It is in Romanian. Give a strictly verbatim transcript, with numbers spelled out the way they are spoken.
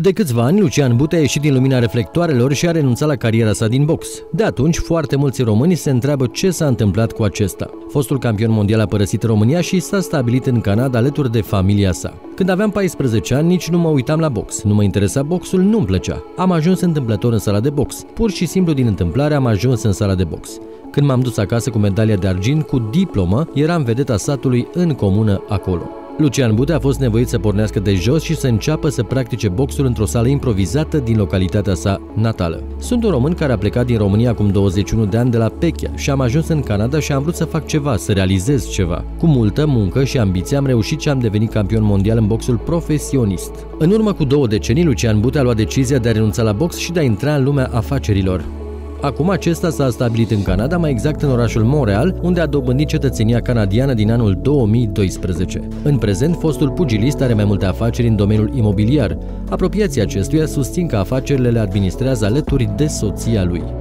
De câțiva ani, Lucian Bute a ieșit din lumina reflectoarelor și a renunțat la cariera sa din box. De atunci, foarte mulți români se întreabă ce s-a întâmplat cu acesta. Fostul campion mondial a părăsit România și s-a stabilit în Canada alături de familia sa. Când aveam paisprezece ani, nici nu mă uitam la box. Nu mă interesa boxul, nu-mi plăcea. Am ajuns întâmplător în sala de box. Pur și simplu din întâmplare am ajuns în sala de box. Când m-am dus acasă cu medalia de argint, cu diplomă, eram vedeta satului în comună acolo. Lucian Bute a fost nevoit să pornească de jos și să înceapă să practice boxul într-o sală improvizată din localitatea sa natală. Sunt un român care a plecat din România acum douăzeci și unu de ani de la Pechia și am ajuns în Canada și am vrut să fac ceva, să realizez ceva. Cu multă muncă și ambiție am reușit și am devenit campion mondial în boxul profesionist. În urmă cu două decenii, Lucian Bute a luat decizia de a renunța la box și de a intra în lumea afacerilor. Acum acesta s-a stabilit în Canada, mai exact în orașul Montreal, unde a dobândit cetățenia canadiană din anul două mii doisprezece. În prezent, fostul pugilist are mai multe afaceri în domeniul imobiliar. Apropiații acestuia susțin că afacerile le administrează alături de soția lui.